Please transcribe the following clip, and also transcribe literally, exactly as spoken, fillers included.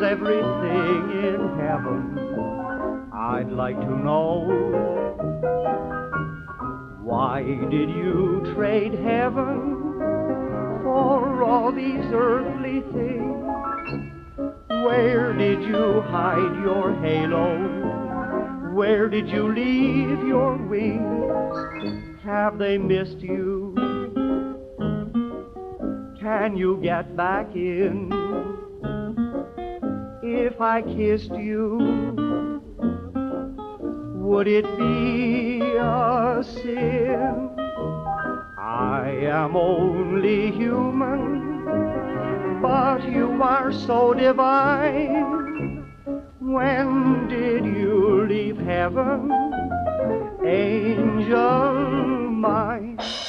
is everything in heaven? I'd like to know. Why did you trade heaven for all these earthly things? Where did you hide your halo? Where did you leave your wings? Have they missed you? Can you get back in? If I kissed you, would it be a sin? I am only human, but you are so divine. When did you leave heaven, angel mine?